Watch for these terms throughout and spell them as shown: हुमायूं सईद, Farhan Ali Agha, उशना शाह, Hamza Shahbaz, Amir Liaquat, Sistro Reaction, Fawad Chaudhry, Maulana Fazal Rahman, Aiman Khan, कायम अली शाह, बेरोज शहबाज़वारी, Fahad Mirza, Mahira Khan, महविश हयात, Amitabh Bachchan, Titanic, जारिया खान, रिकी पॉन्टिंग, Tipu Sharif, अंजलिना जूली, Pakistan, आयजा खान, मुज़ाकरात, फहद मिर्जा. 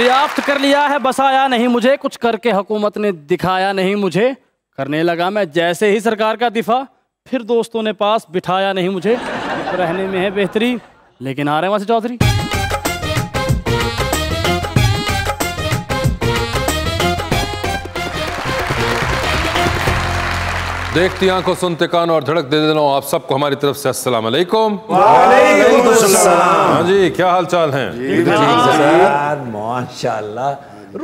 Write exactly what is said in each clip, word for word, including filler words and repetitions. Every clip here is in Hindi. रियाफ्त कर लिया है, बसाया नहीं मुझे, कुछ करके हुकूमत ने दिखाया नहीं मुझे। करने लगा मैं जैसे ही सरकार का दिफा, फिर दोस्तों ने पास बिठाया नहीं मुझे। रहने में है बेहतरी, लेकिन आ रहे हैं वहां से चौधरी। देखती आंखों, सुनते कानों और धड़क दे देना आप सबको हमारी तरफ से अस्सलाम वालेकुम। हाँ जी, क्या हाल चाल है? माशाल्लाह,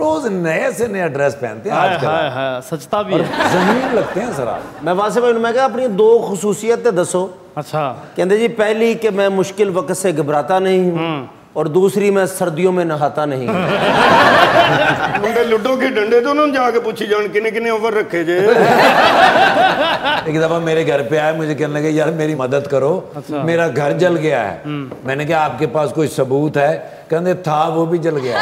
रोज नए से नया ड्रेस पहनते हैं, आजकल है, है, है, सजता भी है। जमीन लगते हैं सर आप। मैं वासे भाई, मैं क्या अपनी दो खसूसियतें दसो। अच्छा। कहते जी पहली कि मैं मुश्किल वक्त से घबराता नहीं हूँ, और दूसरी मैं सर्दियों में नहाता नहीं। मुंडे लूडो के डंडे तो उन्होंने जाके पूछी जान किने किने ओवर रखे जे। एक दफा मेरे घर पे आए, मुझे कहने लगे यार मेरी मदद करो। अच्छा। मेरा घर जल गया है। मैंने कहा आपके पास कोई सबूत है? कहने था वो भी जल गया।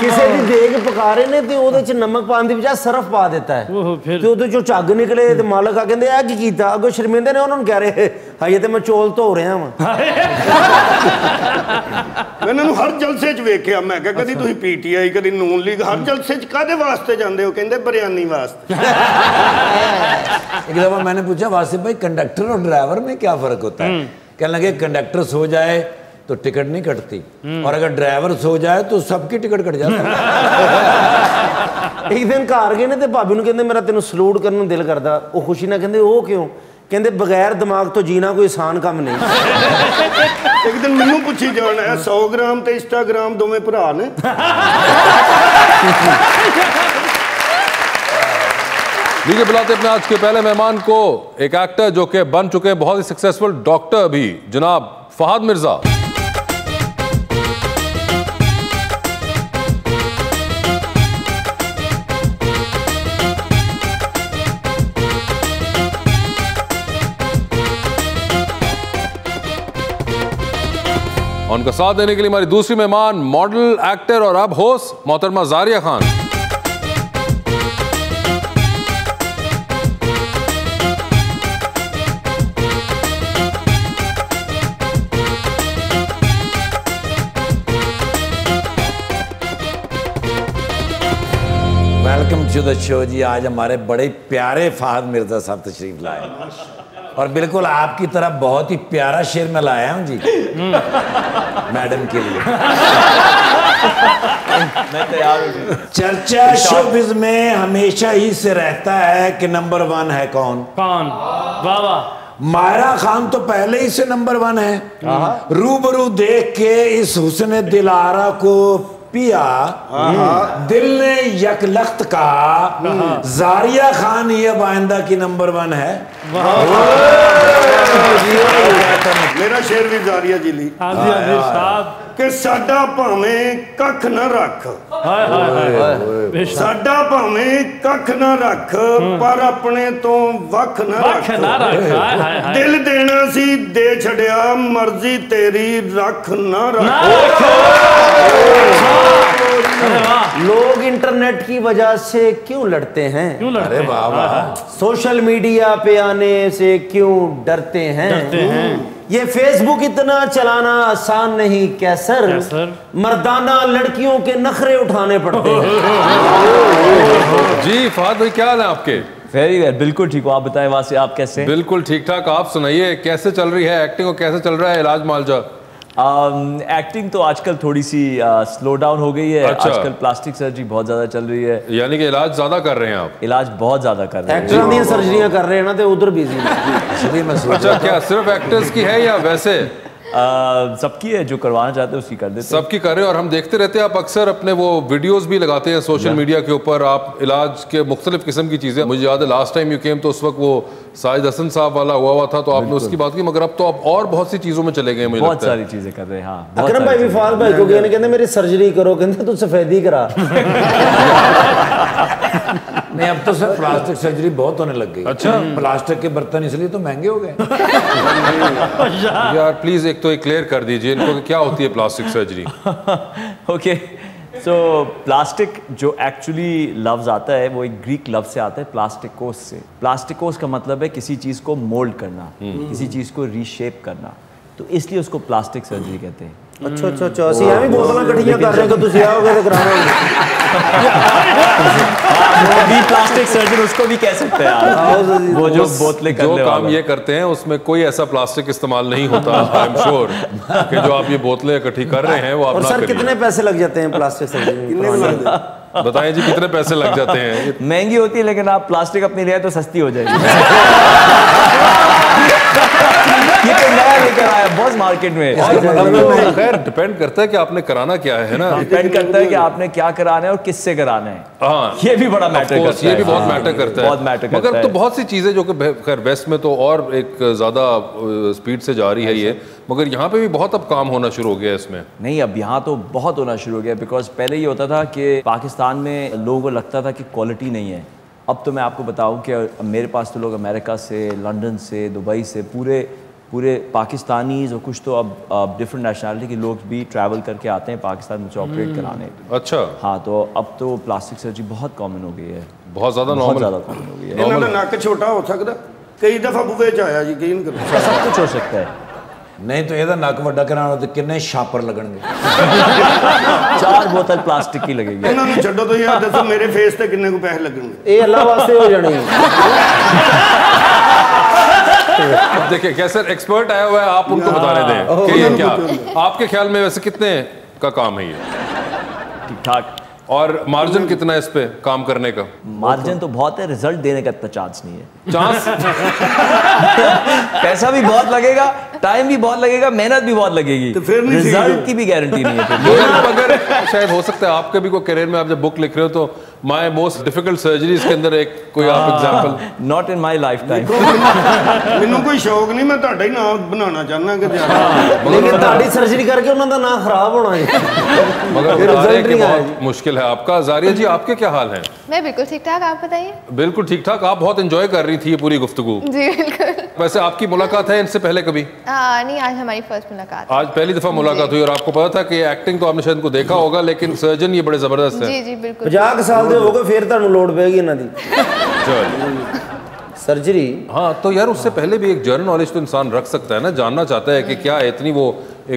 किसी भी देख पका रहे ने ते ओदे च नमक पाने दी बजाय सरफ पा देता है, ते ओदे जो झाग निकले ते मालक आ कहंदे आ की कीता। अगो शर्मिंदे ने उन्होंने कह रहे हां ये ते मैं चोल धो रहा वां। मैंने हर जलसे च वेखिया, मैं कहा कदी तुसीं पीटीआई कदी नून लीग, हर जलसे च कादे वास्ते जांदे हो? कहंदे बिरयानी वास्ते। एक दफा मैंने पूछा वासिफ भाई कंडक्टर और ड्राइवर में क्या फर्क होता है? कहने लगे कंडक्टर सो जाए तो टिकट नहीं कटती, और अगर ड्राइवर सो जाए तो सबकी टिकट कट जाती है। एक दिन घर गए ने ते भाभी नूं कहंदे मेरा तेनू सलूट करने दिल करदा। वह खुशी ना कहंदे ओह क्यों? कहंदे बगैर दिमाग तो जीना कोई आसान काम नहीं। एक दिन मैनू पूछी जाना है सौ ग्राम ते इंस्टाग्राम दोवें भरा ने। लीजिए बुलाते अपने आज के पहले मेहमान को, एक एक्टर जो कि बन चुके हैं बहुत ही सक्सेसफुल डॉक्टर भी, जनाब फहद मिर्जा। उनका साथ देने के लिए हमारी दूसरी मेहमान मॉडल, एक्टर और अब होस्ट मोहतरमा जारिया खान। Welcome to the show जी। आज हमारे बड़े प्यारे फहद मिर्जा साहब तशरीफ लाए, और बिल्कुल आपकी तरह बहुत ही प्यारा शेर में लाया हूँ जी मैडम के लिए। मैं तैयार हूँ। चर्चा शोबिज़ में हमेशा ही से रहता है कि नंबर वन है कौन कौन। वाह वाह, मायरा खान तो पहले ही से नंबर वन है। रूबरू देख के इस हुस्न दिलारा को पिया दिल ने यकलख्त कहा जारिया खान ये बाइंदा की नंबर वन है। मेरा शेर भी जारिया जी ली कि साडा भावें कख ना रख, साडा भावें कख ना रख, पर अपने तो वख ना रख, दिल देना सी दे छड़िया, मर्जी तेरी रख ना रख। लोग इंटरनेट की वजह से क्यों लड़ते हैं? क्यों लड़ते? अरे बाबा, सोशल मीडिया पे आने से क्यों डरते हैं? डरते हैं। ये फेसबुक इतना चलाना आसान नहीं कैसर, मर्दाना लड़कियों के नखरे उठाने पड़ते हैं। जी फहद भाई, क्या है आपके? वेरी वेल, बिल्कुल ठीक हो। आप बताएं वासी, आप कैसे? बिल्कुल ठीक ठाक। आप सुनाइए, कैसे चल रही है एक्टिंग और कैसे चल रहा है इलाज मालजा? एक्टिंग um, तो आजकल थोड़ी सी स्लो uh, डाउन हो गई है। अच्छा। आजकल प्लास्टिक सर्जरी बहुत ज्यादा चल रही है, यानी कि इलाज ज्यादा कर रहे हैं आप? इलाज बहुत ज्यादा कर रहे हैं, एक्टर दी सर्जरियां कर रहे हैं ना, तो उधर बिजी हैं। अच्छा, क्या सिर्फ एक्टर्स की है या वैसे Uh, सबकी है, जो करवाना चाहते हैं उसकी कर देते, सबकी करें। और हम देखते रहते हैं आप अक्सर अपने वो वीडियोस भी लगाते हैं सोशल मीडिया के ऊपर, आप इलाज के मुख्तलिफ किस्म की चीज़ें। मुझे याद है लास्ट टाइम यू केम तो उस वक्त वो साजिद हसन साहब वाला हुआ हुआ था, तो आपने उसकी बात की, मगर अब तो आप और बहुत सी चीज़ों में चले गए। मुझे बहुत सारी चीज़ें कर रहे हैं। हाँ, अकरम भाई विफाल भाई को कहते मेरी सर्जरी करो, कहते तू सफेदी करा। नहीं, अब तो सर प्लास्टिक सर्जरी बहुत होने लग गई। अच्छा। प्लास्टिक के बर्तन इसलिए तो महंगे हो गए। यार प्लीज एक तो एक क्लियर कर दीजिए इनको, क्या होती है plastic surgery? Okay, so plastic जो एक्चुअली लफ्ज आता है वो एक ग्रीक लफ्ज से आता है प्लास्टिकोस से। प्लास्टिकोस का मतलब है किसी चीज को मोल्ड करना, किसी चीज को रीशेप करना, तो इसलिए उसको प्लास्टिक सर्जरी कहते हैं। अच्छा अच्छा अच्छा ਅਸੀਂ ਐਵੇਂ ਬੋਤਲਾਂ ਇਕੱਠੀਆਂ ਕਰ ਰਹੇ ਕਿ ਤੁਸੀਂ ਆਓਗੇ ਤੇ ਕਰਾਵਾਂਗੇ। ਵੀ ਪਲਾਸਟਿਕ ਸਰਜਨ ਉਸਕੋ ਵੀ ਕਹਿ ਸਕਤੇ हैं। वो जो बोतलें जो काम ये करते हैं उसमें कोई ऐसा प्लास्टिक इस्तेमाल नहीं होता। आई एम श्योर कि जो आप ये बोतलें इकट्ठी कर रहे हैं वो आप। सर कितने पैसे लग जाते हैं प्लास्टिक सर्जन? बताएं जी कितने पैसे लग जाते हैं? महंगी होती है लेकिन आप प्लास्टिक अपनी ले आए तो सस्ती हो जाएगी। ये तो नया लेकर आया बॉस मार्केट में। खैर डिपेंड करता है कि आपने कराना क्या है ना। डिपेंड करता है कि आपने क्या कराना है और किससे कराना है। ये भी बड़ा मैटर करता है। ये भी बहुत मैटर करता है। बहुत मैटर करता है। मगर तो बहुत सी चीजें जो कि खैर वेस्ट में तो और एक ज्यादा स्पीड से जा रही है ये, मगर यहाँ पे भी बहुत अब काम होना शुरू हो गया इसमें। नहीं अब यहाँ तो बहुत होना शुरू हो गया। बिकॉज पहले ये होता था कि पाकिस्तान में लोगों को लगता था कि क्वालिटी नहीं है। अब तो मैं आपको बताऊं कि मेरे पास तो लोग अमेरिका से, लंदन से, दुबई से, पूरे पूरे पाकिस्तानीज़ और कुछ तो अब डिफरेंट नेशनैलिटी के लोग भी ट्रैवल करके आते हैं पाकिस्तान में ऑपरेट कराने। अच्छा हाँ, तो अब तो प्लास्टिक सर्जरी बहुत कॉमन हो गई है, बहुत ज़्यादा कॉमन हो गई है। नाक छोटा हो सकता कई दफ़ा बुफे आया जी, सब कुछ हो सकता है। नहीं तो यदा नक वड्डा कराना तो कितने छापर लगेंगे। चार बोतल प्लास्टिक की लगेगी। इन्होंने छोड़ो तो यार दसो मेरे फेस पे कितने को पैसे लगेंगे। ये अल्लाह वास्ते हो जाने। अब देखिए क्या सर एक्सपर्ट आया हुआ है, आप उनको बताने दें कि ये क्या आपके ख्याल में वैसे कितने का काम है ये? ठीक ठाक। और मार्जिन कितना है इस पे काम करने का? मार्जिन तो बहुत है, रिजल्ट देने का इतना चांस नहीं है। चांस पैसा भी बहुत लगेगा, टाइम भी बहुत लगेगा, मेहनत भी बहुत लगेगी, तो फिर नहीं रिजल्ट की भी गारंटी नहीं है। मगर शायद हो सकता है आपके भी कोई करियर में आप जब बुक लिख रहे हो तो माई मोस्ट डिफिकल्ट सर्जरी के अंदर एक कोई आप example. Not in my life time. मैनू कोई शौक नहीं, मैं ਤੁਹਾਡਾ ਹੀ ਨਾਮ ਬਣਾਉਣਾ ਚਾਹੁੰਦਾ ਕਿ ਜਿਆਦਾ। लेकिन ਤੁਹਾਡੀ सर्जरी करके ਉਹਨਾਂ ਦਾ ਨਾਮ ਖਰਾਬ ਹੋਣਾ ਹੈ। मगर रिजल्ट की बहुत मुश्किल है। आपका ज़ारिया जी आपके क्या हाल है? मैं बिल्कुल ठीक ठाक, आप बताइए? बिल्कुल ठीक ठाक। आप बहुत एंजॉय कर रही थी ये पूरी गुफ्तगू। जी बिल्कुल। वैसे आपकी मुलाकात है इनसे पहले कभी? हाँ नहीं, आज हमारी फर्स्ट मुलाकात। आज पहली दफा मुलाकात हुई और आपको पता था कि एक्टिंग तो आपने शायद को देखा होगा लेकिन सर्जन ये बड़े जबरदस्त है। जी जी बिल्कुल। पचास साल ਦੇ ਹੋਗੇ ਫਿਰ ਤੁਹਾਨੂੰ ਲੋੜ ਪੈਗੀ ਇਹਨਾਂ ਦੀ। चलो सर्जरी। हाँ तो यार उससे पहले भी एक जनरल नॉलेज तो इंसान रख सकता है ना, जानना चाहता है कि क्या इतनी वो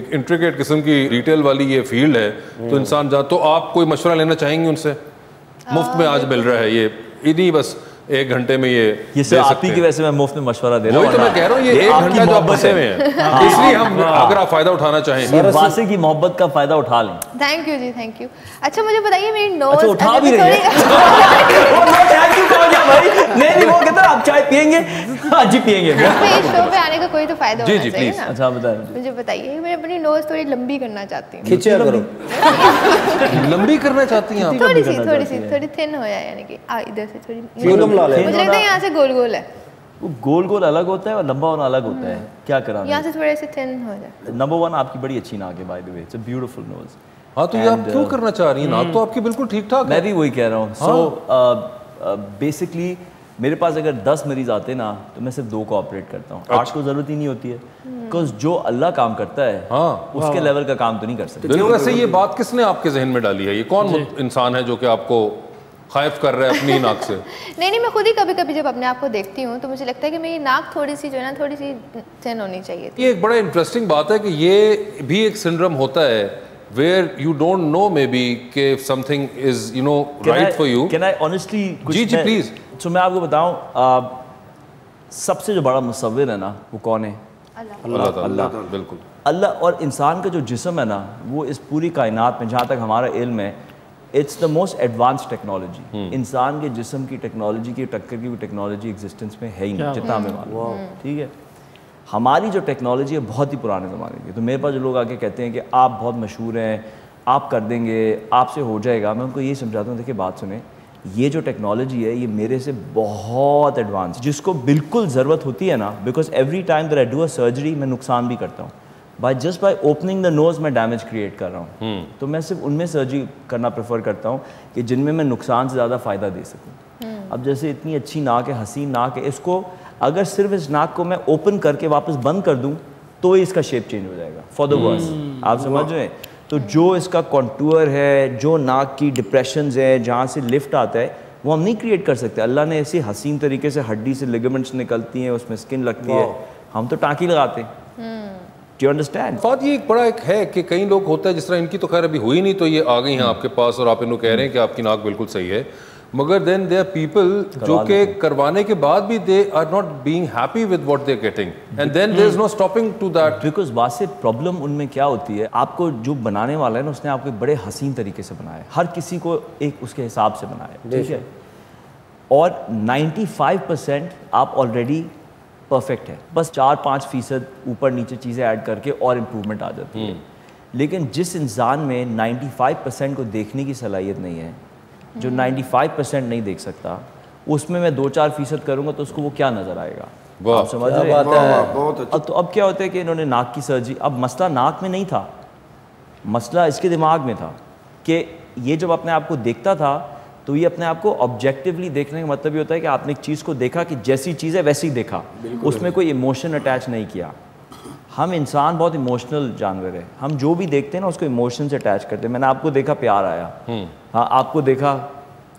एक इंट्रिकेट किस्म की डिटेल वाली ये फील्ड है तो इंसान जा। तो आप कोई मशवरा लेना चाहेंगे उनसे? मुफ्त में आज मिल रहा है ये, इन्हीं बस एक घंटे में ये, ये दे आप सकते ही हैं। की वैसे मैं मुफ्त में मशवरा दे रहा हूं। वही तो मैं कह रहा हूं, ये एक घंटा जो आप बसे में है इसलिए हम अगर आप फायदा उठाना चाहें वासे की मोहब्बत का फायदा उठा लें। थैंक यू जी, थैंक यू। अच्छा मुझे बताइए मेरी नोज अच्छा उठा भी रही है। वो मैं थैंक यू कह गया भाई। नहीं नहीं वो कहता आप चाय पिएंगे? हां जी पिएंगे। इस शो पे आने का कोई तो फायदा होना चाहिए ना। अच्छा बताइए मुझे, बताइए मैं अपनी नोज थोड़ी लंबी करना चाहती हूं। खींचा करो। लंबी करना चाहती हैं आप? थोड़ी सी थोड़ी सी थोड़ी थिन हो जाए, यानी कि इधर से थोड़ी। मुझे लगता है यहाँ से गोल गोल है। वो गोल गोल अलग होता है और लंबा होना अलग होता है। क्या कराना? यहाँ से थोड़े से थिन हो जाए। नंबर वन आपकी बड़ी अच्छी नाक है by the way, it's a beautiful nose. हाँ तो ये आप क्यों करना चाह रही हैं? नाक तो आपकी बिल्कुल ठीक ठाक है। मैं भी वही कह रहा हूँ। सो बेसिकली मेरे पास अगर दस मरीज आते ना तो मैं सिर्फ दो को ऑपरेट करता हूँ। आठ को जरूरत ही नहीं होती है। बिकॉज जो अल्लाह काम करता है हाँ, उसके लेवल का काम तो नहीं कर सकता। वैसे ये बात किसने आपके जहन में डाली है? ये कौन इंसान है जो कि आपको खायफ कर रहा है अपनी नाक से? नहीं नहीं मैं खुद ही कभी कभी जब अपने आप को देखती हूँ तो मुझे लगता है कि मेरी नाक थोड़ी सी जो है ना थोड़ी सी थिन होनी चाहिए। ये एक बड़ा इंटरेस्टिंग बात है कि ये भी एक सिंड्रोम होता है where you don't know maybe कि something is you know right for you. Can I honestly ji ji please. तो मैं आपको बताऊँ सबसे जो बड़ा मुसव्विर है ना वो कौन है? अल्लाह। अल्लाह बिल्कुल। अल्लाह और इंसान का जो जिस्म है ना वो इस पूरी कायनात में जहाँ तक हमारा इल्म है it's the most advance technology. इंसान के जिस्म की टेक्नोलॉजी की टक्कर की टेक्नोलॉजी एग्जिस्टेंस में है ही नहीं जितना हमें मालूम है। ठीक है हमारी जो टेक्नोलॉजी है बहुत ही पुराने ज़माने की। तो मेरे पास जो लोग आके कहते हैं कि आप बहुत मशहूर हैं, आप कर देंगे, आपसे हो जाएगा, मैं उनको ये समझाता हूँ देखिए बात सुने, ये जो टेक्नोलॉजी है ये मेरे से बहुत एडवांस, जिसको बिल्कुल ज़रूरत होती है ना। Because every time that I do a surgery मैं नुकसान भी करता हूँ by just by opening the nose, मैं डैमेज क्रिएट कर रहा हूँ। तो मैं सिर्फ उनमें सर्जरी करना प्रेफर करता हूँ कि जिनमें मैं नुकसान से ज़्यादा फ़ायदा दे सकूँ। अब जैसे इतनी अच्छी नाक है, हसीन नाक है, इसको अगर सिर्फ इस नाक को मैं ओपन करके वापस बंद कर दूँ तो इसका शेप चेंज हो जाएगा फॉर द वर्स। आप समझ रहे हैं? तो जो इसका कॉन्टूर है, जो नाक की डिप्रेशंस है, जहाँ से लिफ्ट आता है, वो हम नहीं क्रिएट कर सकते। अल्लाह ने ऐसी हसीन तरीके से हड्डी से लिगामेंट्स निकलती हैं, उसमें स्किन लगती है, हम तो टाँकी लगाते हैं। Do you understand? Fahad, ये एक बड़ा एक है कि कई लोग होता है जिस तरह इनकी तो खैर अभी हुई नहीं तो ये आ गई हैं आपके पास और आप इनको कह रहे हैं कि आपकी नाक बिल्कुल सही है, मगर देन दे आर पीपल जो के करवाने के बाद भी they are not being happy with what they are getting and then there is no stopping to that because बात से प्रॉब्लम उनमें क्या होती है, आपको जो बनाने वाला है ना उसने आपको बड़े हसीन तरीके से बनाया, हर किसी को एक उसके हिसाब से बनाया, ठीक है, और नाइन्टी फाइव परसेंट आप ऑलरेडी परफेक्ट है, बस चार पाँच फीसद ऊपर नीचे चीज़ें ऐड करके और इम्प्रूवमेंट आ जाती है। लेकिन जिस इंसान में नाइन्टी फाइव परसेंट को देखने की सलाहियत नहीं है, जो नाइन्टी फाइव परसेंट नहीं देख सकता, उसमें मैं दो चार फीसद करूँगा तो उसको वो क्या नज़र आएगा, आप समझ रहे हैं? अब तो अब क्या होता है कि इन्होंने नाक की सर्जरी, अब मसला नाक में नहीं था, मसला इसके दिमाग में था कि ये जब अपने आप को देखता था तो ये अपने आप को ऑब्जेक्टिवली देखने का मतलब ये होता है कि आपने एक चीज़ को देखा कि जैसी चीज़ है वैसी देखा, उसमें कोई इमोशन अटैच नहीं किया। हम इंसान बहुत इमोशनल जानवर है, हम जो भी देखते हैं ना उसको इमोशन से अटैच करते हैं। मैंने आपको देखा प्यार आया, हाँ आपको देखा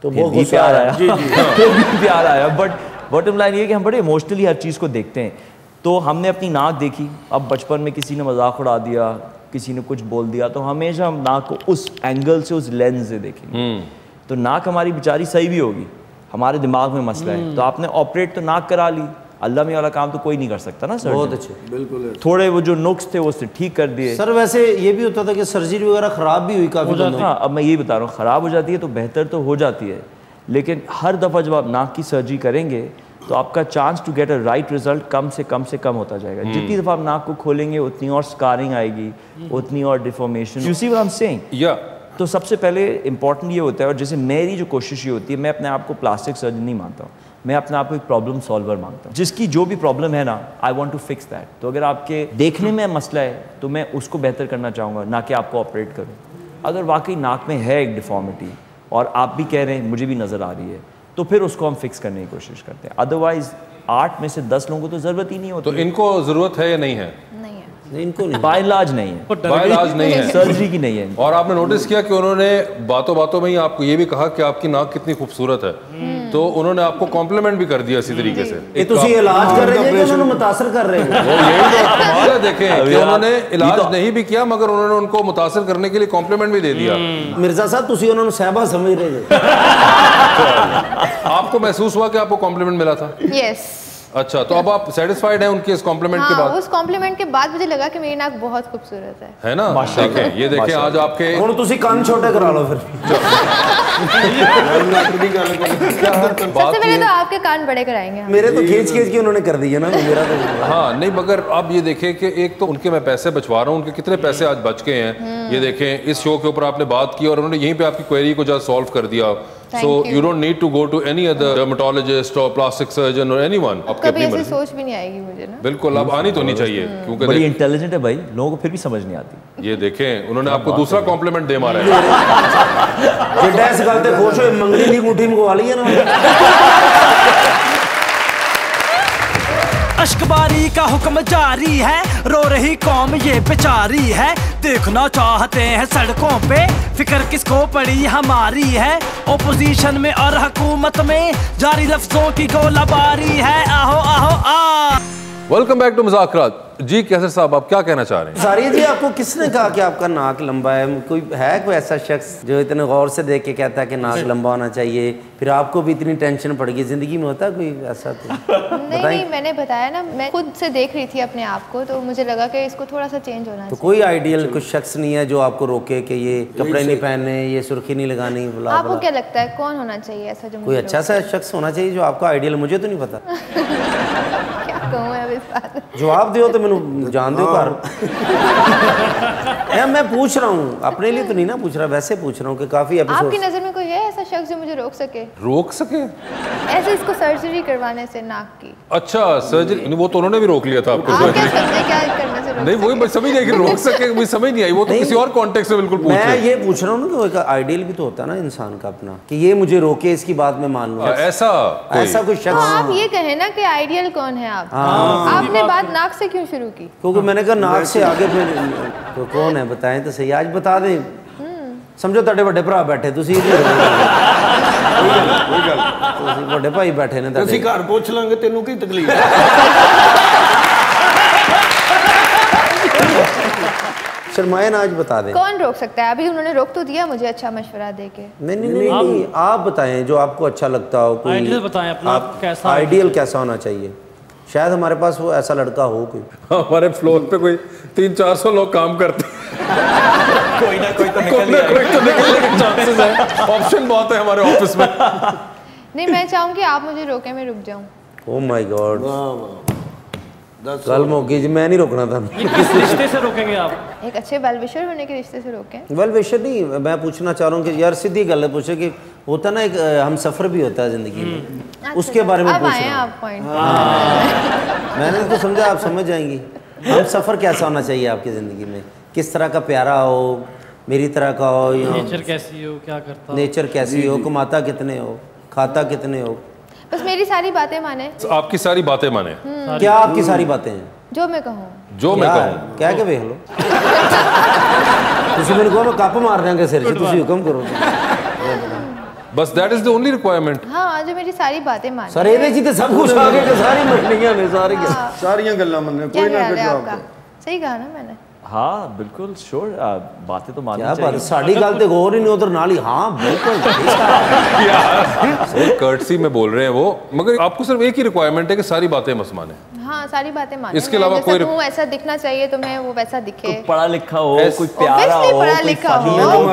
तो वो भी प्यार आया, जी, जी, हाँ। प्यार आया, बट बॉटम लाइन ये कि हम बड़े इमोशनली हर चीज़ को देखते हैं। तो हमने अपनी नाक देखी, अब बचपन में किसी ने मजाक उड़ा दिया, किसी ने कुछ बोल दिया, तो हमेशा हम नाक को उस एंगल से उस लेंस से देखेंगे, तो नाक हमारी बेचारी सही भी होगी, हमारे दिमाग में मसला है। तो आपने ऑपरेट तो नाक करा ली, अल्लाह में वाला काम तो कोई नहीं कर सकता ना सर। बहुत अच्छे, बिल्कुल थोड़े वो जो नुक्स थे वो उससे ठीक कर दिए सर। वैसे ये भी होता था कि सर्जरी वगैरह ख़राब भी हुई काफ़ी, हाँ अब मैं ये बता रहा हूँ, ख़राब हो जाती है तो बेहतर तो हो जाती है, लेकिन हर दफ़ा जब आप नाक की सर्जरी करेंगे तो आपका chance to get a right result कम से कम से कम होता जाएगा। जितनी दफ़ा आप नाक को खोलेंगे उतनी और स्कारिंग आएगी, उतनी और deformation, you see what I am saying. तो सबसे पहले इंपॉर्टेंट ये होता है, और जैसे मेरी जो कोशिश ये होती है, मैं अपने आप को प्लास्टिक सर्जन नहीं मानता हूँ, मैं अपने आप को एक प्रॉब्लम सॉल्वर मानता हूँ। जिसकी जो भी प्रॉब्लम है ना, I want to fix that. तो अगर आपके देखने में मसला है तो मैं उसको बेहतर करना चाहूँगा, ना कि आपको ऑपरेट करूँ। अगर वाकई नाक में है एक डिफॉर्मिटी और आप भी कह रहे हैं मुझे भी नज़र आ रही है, तो फिर उसको हम फिक्स करने की कोशिश करते हैं। अदरवाइज आठ में से दस लोगों को तो ज़रूरत ही नहीं होती। तो इनको ज़रूरत है या नहीं है? इनको नहीं, बायलाज नहीं है, बायलाज नहीं है, सर्जरी की नहीं है। और आपने नोटिस किया कि उन्होंने बातों बातों में ही आपको ये भी कहा कि आपकी नाक कितनी खूबसूरत है, तो उन्होंने आपको कॉम्प्लीमेंट भी कर दिया इसी तरीके से। ये तो ये इलाज कर रहे हैं, उन्होंने मुतासर कर रहे हैं। वो यही तो हमारा देखें कि उन्होंने इलाज नहीं भी किया मगर उन्होंने उनको मुतासर करने के लिए कॉम्प्लीमेंट भी दे दिया। मिर्जा साहब तुसी उन्होंने साहबा समझ रहे थे, आपको महसूस हुआ कि आपको कॉम्प्लीमेंट मिला था? यस। अच्छा, तो अब आप सेटिस्फाइड हैं उनके इस कॉम्प्लीमेंट हाँ, के बाद? उस कॉम्प्लीमेंट के बाद मुझे लगा कि मेरी नाक बहुत खूबसूरत है, है ना? देखें, ये देखें आज आपके और तुसी कान छोटे करा लो फिर। सबसे पहले तो आपके कान बड़े कराएंगे। मेरे तो खींच खींच के उन्होंने कर दिए ना, मेरा तो हाँ नहीं, मगर अब ये देखें कि एक तो उनके मैं पैसे बचवा रहा हूँ, उनके कितने पैसे आज बच गए हैं ये देखें। इस शो के ऊपर आपने बात की और उन्होंने यहीं पे आपकी क्वेरी को जो सॉल्व कर दिया। So you don't need to go to any other dermatologist or plastic surgeon or anyone. कभी ऐसी सोच भी नहीं आएगी मुझे ना। बिल्कुल, अब आनी तो नहीं चाहिए क्योंकि बड़ी इंटेलिजेंट है भाई, लोगों को फिर भी समझ नहीं आती। ये देखें उन्होंने आपको दूसरा कॉम्प्लीमेंट दे मारा है। ये डैश गलते खुश हो मंगली लीग उठी में को वाली है ना। अश्कबारी का हुक्म जारी है, रो रही कौम ये बेचारी है, देखना चाहते हैं सड़कों पे फिक्र किसको पड़ी हमारी है, ओपोजिशन में और हकूमत में जारी लफ्जों की गोलाबारी है। आहो आहो आ। Welcome back to मुज़ाकरात। जी कैसर साहब, आप क्या कहना चाह रहे हैं? ज़ारिया जी, आपको किसने कहा कि आपका नाक लंबा है? कोई है कोई ऐसा शख्स जो इतने गौर से देख के कहता है कि नाक लंबा होना चाहिए? फिर आपको भी इतनी टेंशन पड़ गई ज़िंदगी में, होता कोई ऐसा? नहीं, नहीं, मैंने बताया ना, मैं खुद से देख रही थी अपने आप को, तो मुझे लगा कि इसको थोड़ा सा चेंज होना। तो कोई आइडियल कुछ शख्स नहीं है जो आपको रोके कि ये कपड़े नहीं पहने, ये सुर्खी नहीं लगानी? आपको क्या लगता है कौन होना चाहिए ऐसा? जो कोई अच्छा सा शख्स होना चाहिए जो आपका आइडियल, मुझे तो नहीं पता। जवाब दियो तो मैंू जान दो। मैं पूछ रहा हूँ अपने लिए तो नहीं ना पूछ रहा, वैसे पूछ रहा हूँ कि काफी आपकी नजर में कोई है ऐसा शख्स जो मुझे रोक सके? रोक सके ऐसे इसको सर्जरी करवाने से नाक की? अच्छा सर्जरी, वो तो उन्होंने भी रोक लिया था आपको। क्या करने से नहीं, वही समझ नहीं कि रोक सके, मुझे समझ नहीं आई। वो तो किसी और कॉन्टेक्स्ट में बिल्कुल पूछ रहा हूं। मैं ये पूछ रहा हूँ ना कि आइडियल भी तो होता है ना इंसान का अपना, कि ये मुझे रोके इसकी बात में मान लूं। ऐसा ऐसा कोई शख्स? आप ये कहे ना कि आइडियल कौन है आप? आपने बात नाक से क्यों शुरू की? क्योंकि मैंने कहा नाक से आगे फिर तो कौन है बताएं तो सही, आज बता दें। समझो तेरे बड़े भरा बैठे, तुसी बड़े भाई बैठे ने, तुसी घर पूछ लेंगे तेनू की तकलीफ है? शर्माएं ना, आज बता दें कौन रोक सकता है। अभी उन्होंने रोक तो दिया मुझे अच्छा मशवरा देके। नहीं नहीं नहीं, नहीं आप बताएं जो आपको अच्छा लगता हो, कोई आइडियल बताएं अपना, आप कैसा आइडियल कैसा होना चाहिए। शायद हमारे पास वो ऐसा लड़का हो कोई। हमारे फ्लोर पे कोई तीन चार सौ लोग काम करते कोई ना कोई तो निकलने चांसेस है, ऑप्शन बहुत है हमारे ऑफिस में। नहीं मैं चाहूँगी आप मुझे रोके, मैं रुक जाऊँ। ओह माय गॉड, कल मौके जी मैं नहीं रोकना था। किस रिश्ते से रोकेंगे आप? एक अच्छे वेलविशर होने के रिश्ते से रोकें। वेलविशर नहीं, मैं पूछना चाह रहा हूँ कि यार सीधी गलत पूछे कि होता ना एक हम सफर भी होता है जिंदगी में, उसके बारे में पूछ रहा हूँ। मैंने तो समझा आप समझ जाएंगी हम सफर कैसा होना चाहिए आपकी जिंदगी में, किस तरह का प्यारा हो, मेरी तरह का हो, नेचर कैसी हो, क्या करता नेचर कैसी हो, कमाता कितने हो, खाता कितने हो। बस मेरी सारी बातें माने। आपकी सारी बातें माने? क्या आपकी सारी बातें हैं? जो मैं कहूँ जो मैं कहूँ क्या क्या वे हलो तुसी मैंने कहो मैं कापा मार देंगे सिर से, तुसी हुक्म करो बस। That is the only requirement. हाँ जो मेरी सारी बातें माने। सर ये जी तो सब कुछ आगे के सारी मटनियाँ ने सारी सारियाँ गल्ला मानने कोई ना कर जाओ। सही कहा ना मैंने? हाँ बिल्कुल श्योर, बातें तो माननी चाहिए। साड़ी गल तो गौर ही नहीं उधर नाली। हाँ बिल्कुल कर्टसी में बोल रहे हैं वो, मगर आपको सिर्फ एक ही रिक्वायरमेंट है कि सारी बातें मत माने। हाँ सारी बातें माने, इसके अलावा कोई रिक... ऐसा दिखना चाहिए तुम्हें वो वैसा दिखे, पढ़ा लिखा हो, कोई प्यारा हो,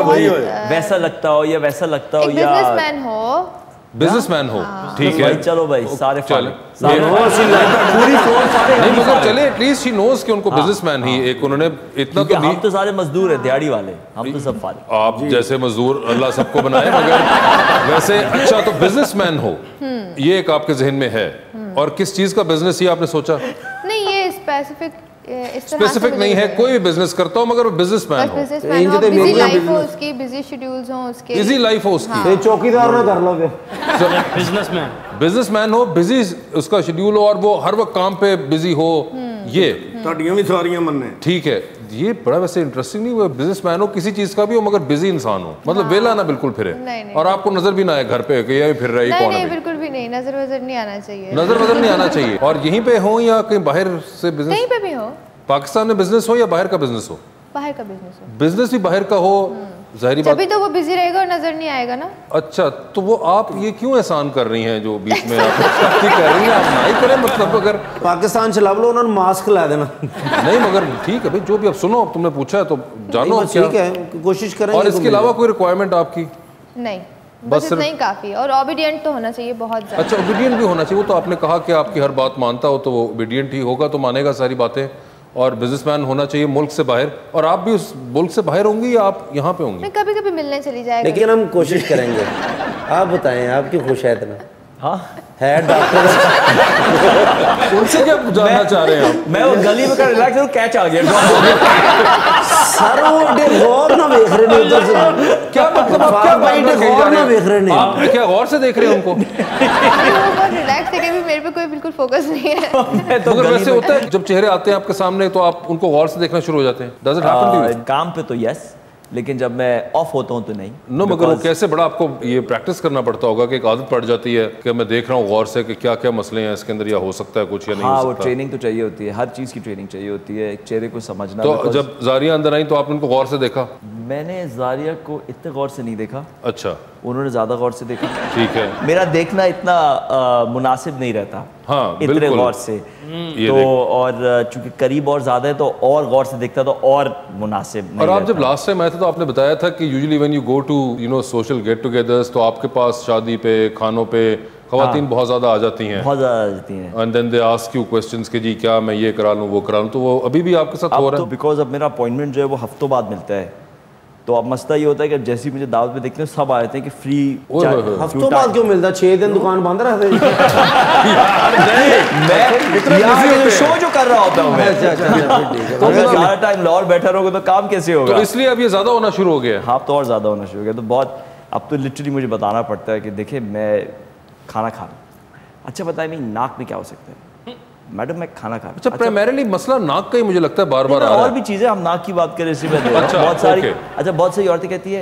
कोई वैसा लगता हो या वैसा लगता हो, या बिजनेसमैन हो। बिजनेसमैन हो ठीक है चलो भाई सारे चले चले एटलीस्ट शी नोज कि उनको बिजनेसमैन ही एक उन्होंने इतना तो। हम तो सारे मजदूर हैं दिहाड़ी वाले, हम तो सब फारे। आप जैसे मजदूर अल्लाह सबको बनाए, मगर वैसे अच्छा तो बिजनेसमैन हो, ये एक आपके जहन में है। और किस चीज का बिजनेस ये आपने सोचा? नहीं ये स्पेसिफिक स्पेसिफिक नहीं है, कोई भी बिजनेस करता हो मगर बिजनेसमैन हो, बिजी लाइफ हो उसकी, बिजी शेड्यूल्स हो उसके, बिजी लाइफ हो उसकी, चौकीदार ना कर लो बिजनेसमैन बिजनेसमैन हो, बिजी उसका शेड्यूल हो और वो हर वक्त काम पे बिजी हो। ये ਤੁਹਾਡੀਆਂ ਵੀ ਸਾਰੀਆਂ ਮੰਨੇ ठीक है। ये बड़ा वैसे इंटरेस्टिंग नहीं हुआ, बिजनेसमैन हो किसी चीज का भी हो मगर बिजी इंसान हो, मतलब वेला ना बिल्कुल फिरे और आपको नजर भी ना आए घर पे कि ये फिर रही कौन है। नहीं बिल्कुल भी नहीं, नजर वजर नहीं आना चाहिए, नजर वजर नहीं आना चाहिए। और यहीं पे हो या कहीं बाहर से बिजनेस? कहीं पे भी हो, पाकिस्तान में बिजनेस हो या बाहर का बिजनेस हो। बाहर का बिजनेस हो, बिजनेस भी बाहर का हो, ज़ाहिरी बात तभी तो वो बिजी रहेगा और नजर नहीं आएगा ना। अच्छा तो वो आप ये क्यों एहसान कर रही हैं जो बीच में आप कर रही हैं, आप ना ही करें, मतलब अगर पाकिस्तान चला लो उन्होंने मास्क ला देना नहीं मगर ठीक है भाई जो भी, अब सुनो तुमने पूछा है तो जानो ठीक है कोशिश करें। और इसके अलावा कोई रिक्वायरमेंट आपकी नहीं? बस नहीं काफी। और ओबीडिएंट तो होना चाहिए बहुत ज़्यादा। अच्छा ओबीडिएंट भी होना चाहिए, वो तो आपने कहा कि आपकी हर बात मानता हो तो वो ओबीडिएंट ही होगा तो मानेगा सारी बातें। और बिजनेसमैन होना चाहिए, मुल्क से बाहर। और आप भी उस मुल्क से बाहर होंगी या आप यहाँ पे होंगी? मैं कभी कभी मिलने चली जाएगी लेकिन हम कोशिश करेंगे। आप बताएं आप क्यों खुश है इतना? हाँ है डॉक्टर उनसे क्या जानना चाह रहे हैं? मैं वो गली में रिलैक्स हूँ, कैच आ गया सर वो गौर ना देख रहे नहीं, क्या मतलब आप क्या भाई गौर ना देख रहे नहीं, आप क्या गौर से देख रहे हैं उनको? रिलैक्स है मेरे पे कोई बिल्कुल फोकस नहीं है। तो अगर वैसे होता है जब चेहरे आते हैं आपके सामने तो आप उनको गौर से देखना शुरू हो जाते हैं? Does it happen to you? काम पे तो यस, लेकिन जब मैं ऑफ होता हूँ तो नहीं। नो मगर वो कैसे बड़ा आपको ये प्रैक्टिस करना पड़ता होगा कि एक आदत पड़ जाती है कि मैं देख रहा हूँ गौर से कि क्या क्या मसले हैं इसके अंदर या हो सकता है कुछ या नहीं। हाँ, हो सकता। वो ट्रेनिंग तो चाहिए होती है, हर चीज़ की ट्रेनिंग चाहिए होती है, एक चेहरे को समझना। तो जब ज़ारिया अंदर आई तो आपने उनको गौर से देखा? मैंने ज़ारिया को इतने गौर से नहीं देखा। अच्छा उन्होंने ज़्यादा गौर से देखा ठीक है। मेरा देखना इतना मुनासिब नहीं रहता। हाँ, इतने गौर से तो, और चूंकि करीब और ज्यादा है तो और गौर से देखता तो और मुनासिब। और आप जब लास्ट टाइम आए थे तो आपने बताया था कि usually when you go to you know social get togethers तो आपके पास शादी पे खानों पे खवातीन बहुत ज्यादा आ जाती हैं, बहुत ज्यादा आ जाती हैं। And then they ask you questions कि जी क्या मैं ये करा लूँ वो करा लूँ, तो वो अभी भी आपके साथ हो रहा है? बिकॉज अब मेरा अपॉइंटमेंट जो है वो हफ्तों बाद मिलता है तो अब मसला ये होता है कि जैसे मुझे दावत में देखते हैं सब आ जाते हैं कि फ्री। हफ्तों बाद क्यों मिलता? छह दिन दुकान बंद रहते हैं, शो जो कर रहा होता हूँ मैं टाइम लाहौर बैठा रहोगे तो काम कैसे होगा, इसलिए अब ये ज्यादा होना शुरू हो गया। हाँ तो और ज्यादा होना शुरू हो गया तो बहुत, अब तो लिटरली मुझे बताना पड़ता है कि देखिए मैं खाना खा रहा हूँ। अच्छा बताए मेरी नाक में क्या हो सकता है? मैडम मैं खाना खा रहा हूं। अच्छा प्राइमरीली मसला नाक का ही मुझे लगता है बार बार आ रहा है। और भी चीजें हम नाक की बात करें इसी में अच्छा, बहुत सारी okay. अच्छा बहुत सारी औरतें कहती है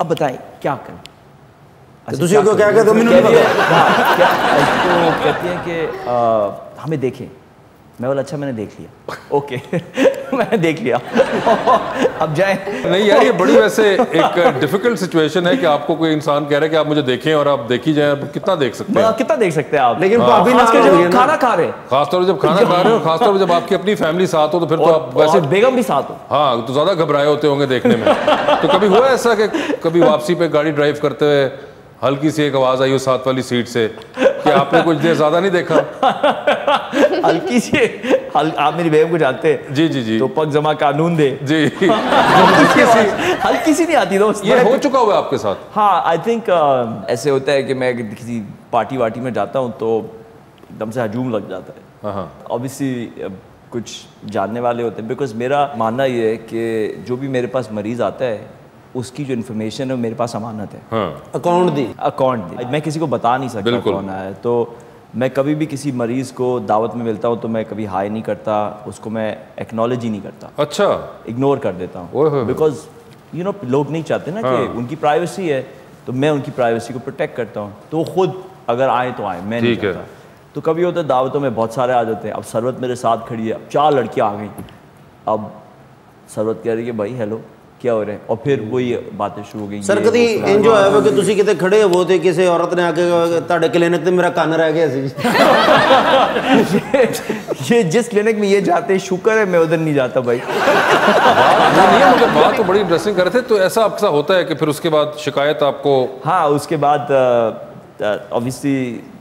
अब बताएं क्या करें। अच्छा, दूसरे को क्या कहते हैं? कहती है कि हमें देखें मैं बोला अच्छा मैंने देख लिया ओके मैंने देख लिया अब जाए नहीं यार ये बड़ी वैसे एक डिफिकल्ट सिचुएशन है कि आपको कोई इंसान कह रहा है कि आप मुझे देखें और आप देखी जाए कितना देख सकते हैं कितना देख सकते हैं आप लेकिन अभी जब खाना खा रहे खासतौर पर जब खाना खा रहे हो खासतौर पर जब आपकी अपनी फैमिली साथ हो तो फिर तो आप वैसे बेगम भी साथ हो हाँ तो ज्यादा घबराए होते होंगे देखने में तो कभी हुआ ऐसा कि कभी वापसी पे गाड़ी ड्राइव करते हुए हल्की सी एक आवाज आई हो साथ वाली सीट से कि आपने कुछ देर ज्यादा नहीं देखा हल्की सी हल, आप मेरी बेगम को जानते हैं जी जी जी तो पग जमा कानून दे जी हल्की सी नहीं आती दोस्त ये हो चुका हुआ आपके साथ हाँ आई थिंक uh, ऐसे होता है कि मैं किसी पार्टी वार्टी में जाता हूँ तो एकदम से हजूम लग जाता है ऑब्वियसली कुछ जानने वाले होते हैं बिकॉज मेरा मानना ये है कि जो भी मेरे पास मरीज आता है उसकी जो इन्फॉर्मेशन है मेरे पास अमानत है हाँ। अकाउंट दी अकाउंट दी मैं किसी को बता नहीं सकता कौन आया है तो मैं कभी भी किसी मरीज को दावत में मिलता हूँ तो मैं कभी हाई नहीं करता उसको मैं एक्नॉलेज ही नहीं करता अच्छा इग्नोर कर देता हूँ बिकॉज यू नो लोग नहीं चाहते ना हाँ। कि उनकी प्राइवेसी है तो मैं उनकी प्राइवेसी को प्रोटेक्ट करता हूँ तो खुद अगर आए तो आए मैं नहीं चाहता तो कभी होता है दावतों में बहुत सारे आ जाते हैं अब सरवत मेरे साथ खड़ी है अब चार लड़कियाँ आ गई अब सरवत कह रही है भाई हेलो क्या हो रहा है और फिर वही बातें शुरू हो गई सरकती एंजॉय आया वो कि ਤੁਸੀਂ ਕਿਤੇ ਖੜੇ ਹੋ ਤੇ ਕਿਸੇ ਔਰਤ ਨੇ ਆ ਕੇ ਤੁਹਾਡੇ ਕਲੀਨਿਕ ਤੇ ਮੇਰਾ ਕੰਨ ਰਹਿ ਗਿਆ ਸੀ ये जिस क्लिनिक में ये जाते शुक्र है मैं उधर नहीं जाता भाई ये मुझे बात तो बड़ी इंटरेस्टिंग कर रहे थे तो ऐसा आपका होता है कि फिर उसके बाद शिकायत आपको हाँ उसके बाद ऑब्वियसली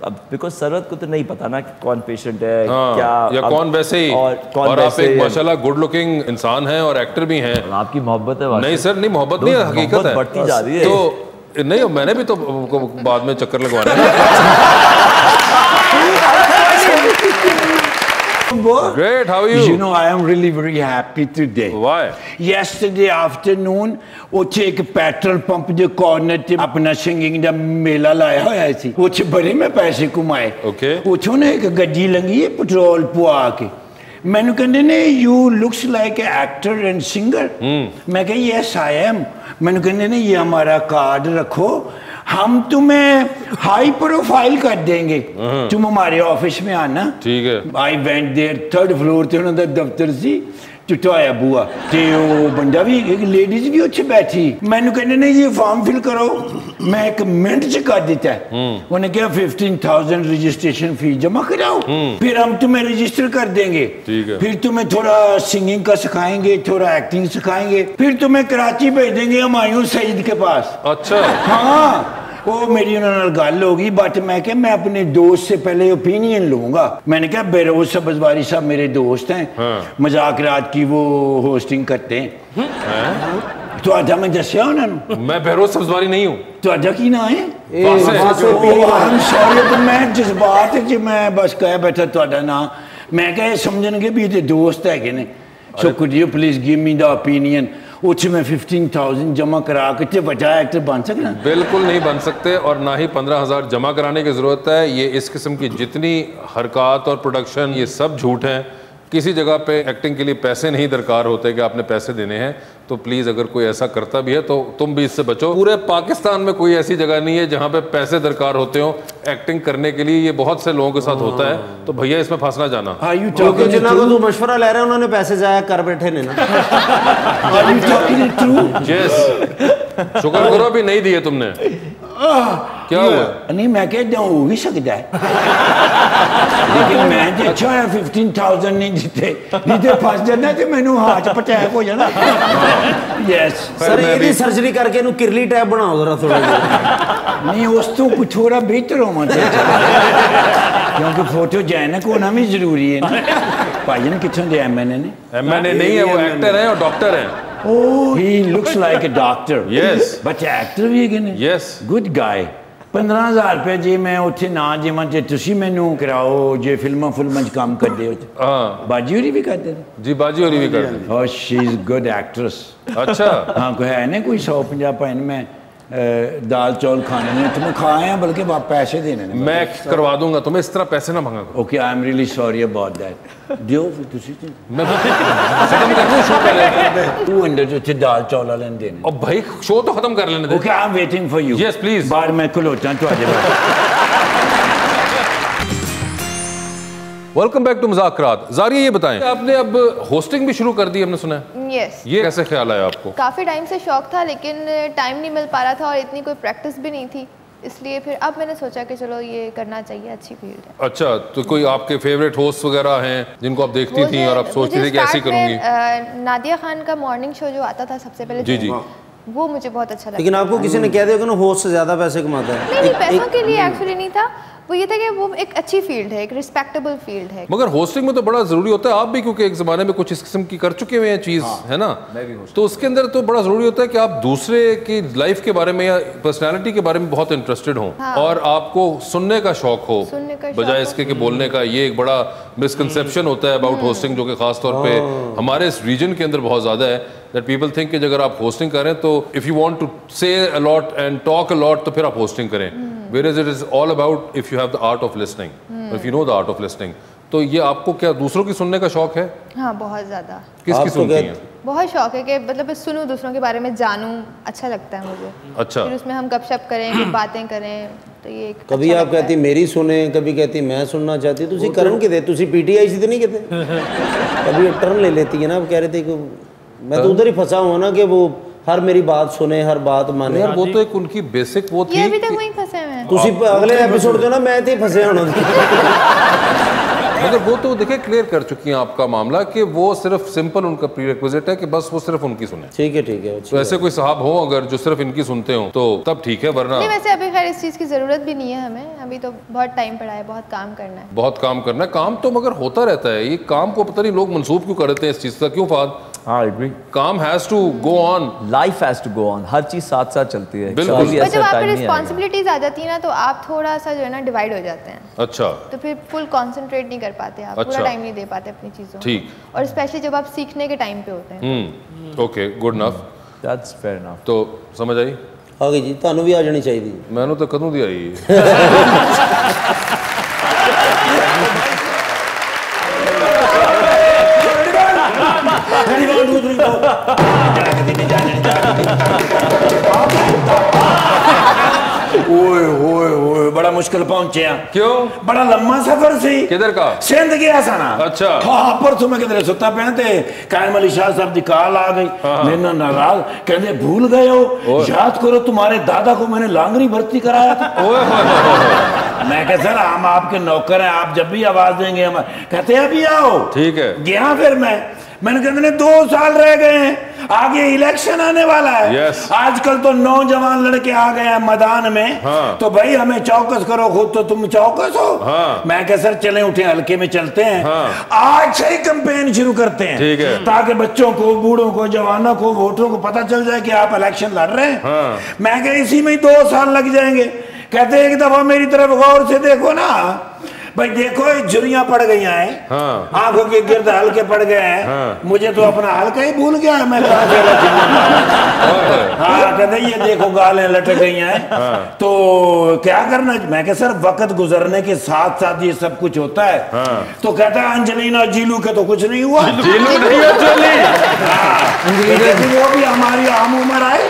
अब बिकॉज सरवत को तो नहीं पता ना कि कौन पेशेंट है हाँ, क्या या अब, कौन वैसे ही और, कौन और वैसे आप एक माशाल्लाह गुड लुकिंग इंसान हैं और एक्टर भी हैं आपकी मोहब्बत है नहीं सर नहीं मोहब्बत नहीं हकीकत है बढ़ती जा रही है तो नहीं मैंने भी तो बाद में चक्कर लगवाना है Great, how are you? You know, I am really very happy today. Why? Yesterday afternoon, वो एक पेट्रोल पंप जो कॉर्नर पे अपना सिंगिंग का मेला लाया हुआ सी वो बड़े में पैसे कमाए okay. वो ना एक गड्डी लंगी है पेट्रोल पुआ के मैनू कहते ने you looks like actor and singer मैं कह यस आई एम मैनू कहते ने ये हमारा कार्ड रखो हम तुम्हें हाई प्रोफाइल कर देंगे तुम हमारे ऑफिस में आना ठीक है I went there third floor से उन्होंने दफ्तर सी चुटाया बुआ तो वो बंदा भी एक लेडीज भी उसे बैठी मैंने कहने नहीं ये फॉर्म फिल करो मैं एक मिनट से कर देता है उन्होंने कहा फिफ्टीन थाउजेंड रजिस्ट्रेशन फीस जमा कराओ फिर हम तुम्हें रजिस्टर कर देंगे फिर तुम्हें थोड़ा सिंगिंग का सिखाएंगे थोड़ा एक्टिंग सिखाएंगे फिर तुम्हें कराची भेज देंगे हुमायूं सईद के पास अच्छा हाँ वो मेरी उन्होंने गल होगी बट मैं क्या मैं अपने दोस्त से पहले ओपिनियन लूंगा मैंने कहा बेरोज शहबाज़वारी साहब मेरे दोस्त हैं हाँ। मजाक रात की वो होस्टिंग करते हैं हाँ। तो आज मैं दसिया उन्होंने मैं बेरोज शहबाज़वारी नहीं हूँ ਤੁਹਾਡਾ ਕੀ ਨਾਂ ਹੈ ਇਹ ਸ਼ੌਰਤ ਮੈਂ ਜਜ਼ਬਾਤ ਚ ਮੈਂ ਬਸ ਕਹਿ ਬੈਠਾ ਤੁਹਾਡਾ ਨਾਂ ਮੈਂ ਕਿਹਾ ਇਹ ਸਮਝਣਗੇ ਵੀ ਇਹਦੇ ਦੋਸਤ ਹੈਗੇ ਨੇ so could you please give me the opinion उच्च में पंद्रह हज़ार जमा करा के बचा एक्टर बन सकना बिल्कुल नहीं बन सकते और ना ही पंद्रह हज़ार जमा कराने की ज़रूरत है ये इस किस्म की जितनी हरकत और प्रोडक्शन ये सब झूठ हैं किसी जगह पे एक्टिंग के लिए पैसे नहीं दरकार होते कि आपने पैसे देने हैं तो प्लीज़ अगर कोई ऐसा करता भी है तो तुम भी इससे बचो पूरे पाकिस्तान में कोई ऐसी जगह नहीं है जहाँ पे पैसे दरकार होते हो एक्टिंग करने के लिए ये बहुत से लोगों के साथ होता है तो भैया इसमें फंसना जाना जिन्होंने मशवरा ले रहे हैं उन्होंने पैसे जाया कर बैठे ने शुक्र करो भी नहीं दिए तुमने क्या हुआ नहीं मैं कहता हूँ हो भी सकता है लेकिन मैं तो अच्छा है फिफ्टीन थाउजेंड नहीं जीते जीते फंस जाना तो मैंने हाथ पटैक हो जाना यस सर ये सर्जरी करके इन्हू किरली टाइप बनाओ जरा थोड़ा नहीं उस तो कुछ थोड़ा बेहतर होना चाहिए क्योंकि फोटो जैनिक होना भी जरूरी है ना भाई ने किचन दिया एम एन ए ने एम एन ए नहीं है वो एक्टर है और डॉक्टर है Oh, he looks like a doctor. Yes. But actor भी है ना? Yes. Good guy. पंद्रह हज़ार रुपये जी मैं उसे ना जमा जे तुम मैनू कराओ जे फिल्म फुल्म काम कर दे हाँ बाजी होरी भी करते जी बाजी होरी भी करते और शी इज़ गुड एक्ट्रेस अच्छा हाँ कोई है ना कोई सौ पंजाब पाइन में दाल चौल खाने में तुम्हें खाए हैं बल्कि आप पैसे देने मैं करवा दूंगा तुम्हें इस तरह पैसे ना मांगा okay I am really sorry about that दियो फिर दूसरी चीज टू हंड्रेड दाल चौल वाले देने और भाई शो तो खत्म कर लेने okay I am waiting for you yes please बार मैं खुल होता हूँ वेलकम बैक टू मज़ाकरात। ज़ारिया ये बताएं, आपने अब होस्टिंग भी शुरू कर दी, हमने सुना है। यस। ये कैसे ख्याल आया आपको? काफ़ी टाइम से शौक था लेकिन टाइम नहीं मिल पा रहा था और इतनी कोई प्रैक्टिस भी नहीं थी, इसलिए फिर अब मैंने सोचा कि चलो ये करना चाहिए, अच्छी फील्ड है। अच्छा, तो कोई आपके फेवरेट होस्ट वगैरह हैं जिनको आप देखती थी और आप सोचती थी कि ऐसे करूँगी? नादिया खान का मॉर्निंग शो जो आता था सबसे पहले, जी जी, वो मुझे बहुत अच्छा लगा। लेकिन आपको किसी ने कह दिया कि ना होस्ट से ज़्यादा पैसे कमाता है? नहीं नहीं, पैसों के लिए एक्चुअली नहीं था, वो ये था कि वो एक अच्छी फील्ड है, एक रिस्पेक्टेबल फील्ड है। मगर होस्टिंग में तो बड़ा ज़रूरी होता है, आप भी क्योंकि एक ज़माने में कुछ इस किस्म की कर चुके हुए हैं चीज़, है ना, तो उसके अंदर तो बड़ा ज़रूरी होता है कि आप दूसरे की लाइफ के बारे में या पर्सनैलिटी के बारे में बहुत इंटरेस्टेड हों और आपको सुनने का शौक़ हो बजाय इसके कि बोलने का। ये एक बड़ा मिसकनसेप्शन होता है अबाउट होस्टिंग जो कि ख़ासतौर पर हमारे इस रीजन के अंदर बहुत ज़्यादा है, दैट पीपल थिंक कि अगर आप होस्टिंग करें तो if you want to say a lot and talk a lot तो फिर आप होस्टिंग करें, whereas it is all about if you have the art of listening, if you know the art of listening. तो ये आपको क्या दूसरों की सुनने का शौक है? हाँ, बहुत ज़्यादा। किसकी सुनती हैं? बहुत शौक है कि मतलब सुनूं, दूसरों के बारे में जानूं, अच्छा लगता है मुझे। अच्छा, फिर उसमें हम गपशप करें, बातें करें, तो ये कभी आप कहती मेरी सुने, कभी कहती मैं सुनना चाहती, तुसी करन के दे, तुसी पीटीआई से तो नहीं कहते, कभी टर्न ले लेती है ना। आप कह रहे थे कि मैं तो उधर ही फंसा हूँ ना कि वो हर मेरी बात सुने, हर बात माने। यार वो तो एक उनकी बेसिक वो थी। ये अभी तक वहीं फंसे हुए हैं। तुसी अगले एपिसोड जो ना मैं तो ही फंसे होना मगर वो तो देखिए क्लियर कर चुकी हैं आपका मामला कि वो सिर्फ सिंपल उनका प्रीरिक्विजिट है कि बस वो सिर्फ उनकी सुने। ठीक है, ठीक है। तो ऐसे कोई साहब हो अगर जो सिर्फ इनकी सुनते हो तो तब ठीक है, वरना नहीं। वैसे अभी खैर इस चीज़ की जरूरत भी नहीं है हमें, अभी तो बहुत टाइम पड़ा है, बहुत काम करना है। बहुत काम करना है, काम तो मगर होता रहता है। ये काम को पता नहीं लोग मनसूब क्यों करते हैं इस चीज़ का, क्यों फाद? हाँ, काम has to go on, life has to go on, हर चीज साथ साथ चलती है। बिल्कुल। जब तो आप रिस्पांसिबिलिटीज आ जाती है ना तो आप थोड़ा सा जो है ना डिवाइड हो जाते हैं। अच्छा, तो फिर फुल कंसंट्रेट नहीं कर पाते आप। अच्छा, पूरा टाइम नहीं दे पाते अपनी चीजों। ठीक। और स्पेशली जब आप सीखने के टाइम पे होते हैं। Okay, good enough, that's fair enough. तो समझ आई आ गई जी, थानू भी आ जानी चाहिए। मैंने तो कदों दी आई। ओए ओए ओए, बड़ा मुश्किल पहुंचे। क्यों? बड़ा लंबा सफर सी। किधर का? सिंध गया सा ना। अच्छा। हां, पर तुम किधर सुता पे ते कायम अली शाह साहब दी कॉल आ गई। मेरे ना नाराज, कहने भूल गए हो, याद करो तुम्हारे दादा को मैंने लांगरी भर्ती कराया था। ओए होए। मैं कह सर हम आपके नौकर हैं, आप जब भी आवाज देंगे हम। कहते अभी आओ। ठीक है, गया। फिर मैं मैंने कहते दो साल रह गए हैं, आगे इलेक्शन आने वाला है। yes. आजकल तो नौजवान लड़के आ गए हैं मैदान में। हाँ। तो भाई हमें चौकस करो, खुद तो तुम चौकस हो। हाँ। मैं कह सर चले उठे, हल्के में चलते हैं। हाँ। आज से ही कैंपेन शुरू करते हैं। ठीक है, ताकि बच्चों को, बूढ़ों को, जवानों को, वोटरों को पता चल जाए कि आप इलेक्शन लड़ रहे हैं। हाँ। मैं कह इसी में दो साल लग जाएंगे। कहते एक दफा मेरी तरफ गौर से देखो ना भाई, देखो ये झुरियां पड़ गई हैं। हाँ। आंखों के गिर्द हल्के पड़ गए हैं। हाँ। मुझे तो अपना हल्का ही भूल गया है मैं। हाँ, कहते ये देखो गालें लटक गई हैं। हाँ। तो क्या करना? मैं कह सर वक्त गुजरने के साथ साथ ये सब कुछ होता है। हाँ। तो कहता है अंजलिना जीलू के तो कुछ नहीं हुआ। जीलू नहीं हुआ, वो भी हमारी आम उम्र आए।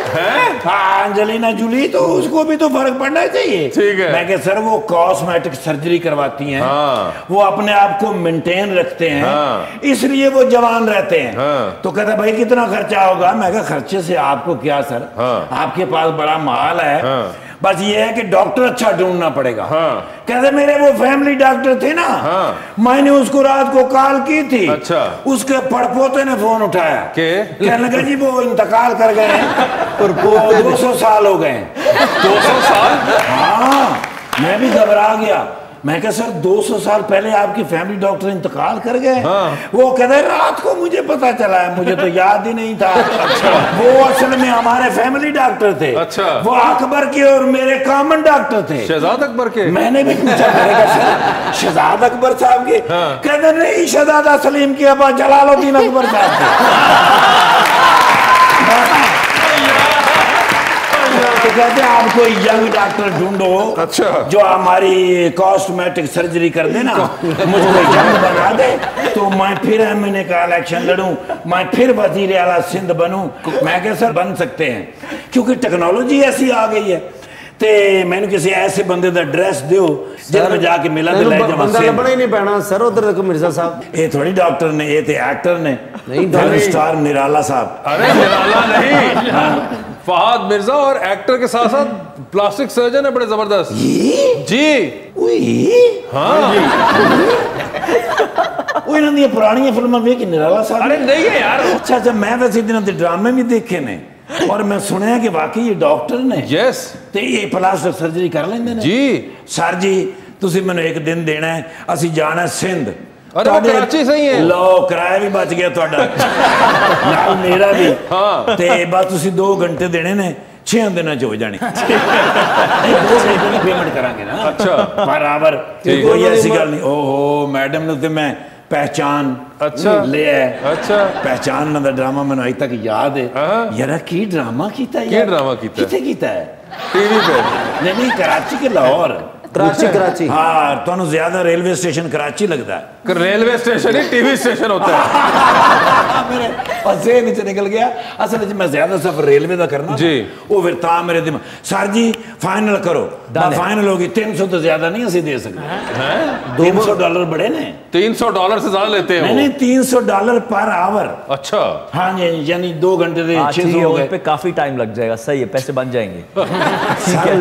हाँ, अंजलिना जूली तो उसको भी तो फर्क पड़ना चाहिए। ठीक है। मैं कह सर वो कॉस्मेटिक सर्जरी करवाती है। हाँ। वो अपने आप को मेंटेन रखते हैं। हाँ। इसलिए वो जवान रहते हैं। हाँ। तो कहता भाई कितना खर्चा होगा? मैं कहा खर्चे से आपको क्या सर। हाँ। आपके पास बड़ा माल है। हाँ। बस ये है कि डॉक्टर अच्छा ढूंढना पड़ेगा। हाँ। कहते मेरे वो फैमिली डॉक्टर थे ना। हाँ। मैंने उसको रात को कॉल की थी। अच्छा। उसके पड़पोते ने फोन उठाया, कहने लगा जी वो इंतकाल कर गए और दो सौ साल हो गए। दो सौ साल? हाँ, मैं भी घबरा गया। मैं कह सर दो सौ साल पहले आपकी फैमिली डॉक्टर इंतकाल कर गए। हाँ। वो कहते रात को मुझे पता चला है, मुझे तो याद ही नहीं था। अच्छा। वो असल में हमारे फैमिली डॉक्टर थे। अच्छा। वो अकबर के और मेरे कॉमन डॉक्टर थे, शहजाद अकबर के। मैंने भी पूछा शहजाद अकबर साहब के? हाँ। कहते नहीं, शहजादा सलीम के अब्बा जलालुद्दीन अकबर साहब थे। तो कहते हैं आपको यंग डॉक्टर ढूंढो। अच्छा। जो हमारी कॉस्मेटिक सर्जरी कर देना, मुझको यंग बना दे तो मैं फिर मैंने कहा इलेक्शन लड़ूं, मैं फिर वजीर आला सिंध बनूं। मैं कह सर बन सकते हैं क्योंकि टेक्नोलॉजी ऐसी आ गई है। ते मैंने किसी ऐसे बंदे का एड्रैस दिओ जिन्हें जाके मिला दे ले जावां। बंदा लभना ही नहीं पैना सर उधर तक मिर्जा साहब। ये थोड़ी डॉक्टर ने, ये ते एक्टर ने, नहीं डॉक्टर स्टार निराला साहब। अरे निराला नहीं, फहद मिर्जा और एक्टर के साथ साथ प्लास्टिक सर्जन है बड़े जबरदस्त जी। हाँ ਉਹ ਇਹਨਾਂ ਦੀਆਂ ਪੁਰਾਣੀਆਂ ਫਿਲਮਾਂ ਵੇਖ ਕੇ ਨਿਰਾਲਾ ਸਾਹਿਬ। ਅਰੇ ਨਹੀਂ ਹੈ ਯਾਰ। ਅੱਛਾ ਅੱਛਾ ਮੈਂ ਵੈਸੇ ਇਹਨਾਂ ਦੇ ਡਰਾਮੇ ਵੀ ਦੇਖੇ ਨੇ ਔਰ ਮੈਂ ਸੁਣਿਆ ਕਿ ਵਾਕਈ ਇਹ ਡਾਕਟਰ ਨੇ। ਯੈਸ। ਤੇ ਇਹ ਪਲਾਸਟਿਕ ਸਰਜਰੀ ਕਰ ਲੈਂਦੇ ਨੇ। ਜੀ। ਸਰ ਜੀ ਤੁਸੀਂ ਮੈਨੂੰ ਇੱਕ ਦਿਨ ਦੇਣਾ ਹੈ, ਅਸੀਂ ਜਾਣਾ ਸਿੰਧ। अरे वो कराची से ही है। लो किराया भी बच गया थोड़ा नाल मेरा भी। हाँ ते बस तुसी दो घंटे देने ने, छह दिन हो जाने पेमेंट करांगे ना। अच्छा बराबर कोई ऐसी गल नहीं। ओहो मैडम ने तो मैं पहचान अच्छा ले है। अच्छा पहचान ना ड्रामा मैंने अज तक याद है। यार की ड्रामा कीता है, की ड्रामा कीता है, किथे कीता है? टीवी पे नहीं नहीं कराची के लाहौर कराची कराची। हाँ तो ज्यादा रेलवे स्टेशन कराची लगता है। रेलवे स्टेशन ही टीवी स्टेशन होता है। मेरे पसे नीचे निकल गया असल में ज्यादा सफर रेलवे का करना जी। वो फिर ता मेरे दिमाग सर जी फाइनल करो। फाइनल होगी तीन सौ तो ज्यादा नहीं असी दे सकते। तीन सौ डॉलर बड़े ने। तीन सौ डॉलर से ज्यादा लेते हैं। नहीं तीन सौ डॉलर पर आवर। अच्छा हाँ जी यानी दो घंटे पे काफी टाइम लग जाएगा। सही है पैसे बन जाएंगे,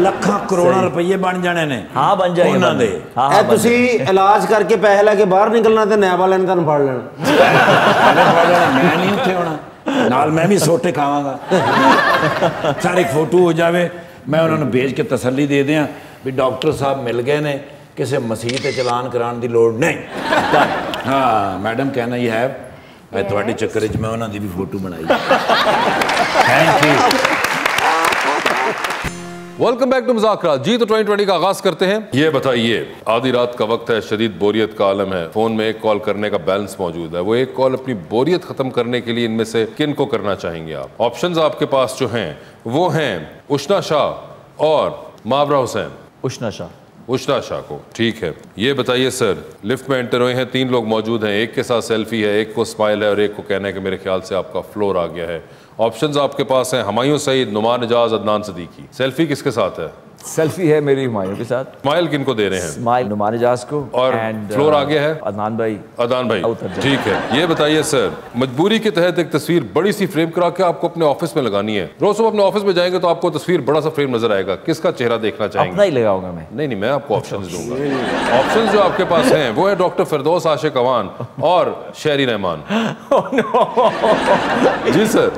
लखा करोड़ा रुपये बन जाने ने। हाँ बन जाएगी ना दे। हाँ हाँ तुसी इलाज करके पैसे लेके बाहर निकलना तो नया बालन का फाड़ लेना। मैं नहीं उठे होना नाल, मैं भी सोटे खावांगा। सारे फोटो हो जावे, मैं उन्होंने भेज के तसल्ली दे दियां भी डॉक्टर साहब मिल गए ने, किसी मसीह ते चलान कराने की लोड़ नहीं। हाँ मैडम कहना ही है थोड़े चक्कर में उन्होंने भी फोटो बनाई। Thank you. Welcome back to मुज़ाकरात जी। तो ट्वेंटी ट्वेंटी का आगाज करते हैं। ये बताइए आधी रात का वक्त है, शदीद बोरियत का आलम है, फोन में एक कॉल करने का बैलेंस मौजूद है, वो एक कॉल अपनी बोरियत खत्म करने के लिए इनमें से किन को करना चाहेंगे आप? ऑप्शंस आपके पास जो हैं वो हैं उशना शाह और मावरा हुसैन। उशना शाह। उशना शाह को ठीक है। ये बताइए सर, लिफ्ट में एंटर हुए हैं, तीन लोग मौजूद हैं, एक के साथ सेल्फी है, एक को स्माइल है और एक को कहना है कि मेरे ख्याल से आपका फ्लोर आ गया है। ऑप्शंस आपके पास हैं हुमायूं सईद, नुमान एजाज, अदनान सिद्दीकी। सेल्फी किसके साथ है? सेल्फी है मेरी हुमायूं के साथ। स्माइल किनको दे रहे हैं? स्माइल नुमान एजाज को। और फ्लोर आगे है अदनान भाई। अदनान भाई ठीक है। ये बताइए सर, मजबूरी के तहत एक तस्वीर बड़ी सी फ्रेम करा के आपको अपने ऑफिस में लगानी है। रोज सुबह अपने ऑफिस में जाएंगे तो आपको तस्वीर बड़ा सा फ्रेम नजर आएगा, किसका चेहरा देखना चाहेंगे? अपना ही लगाऊंगा मैं। नहीं नहीं मैं आपको ऑप्शंस दूंगा। ऑप्शंस जो आपके पास हैं वो है डॉक्टर फिरदौस आशिक अवान और शहरी रहमान। जी सर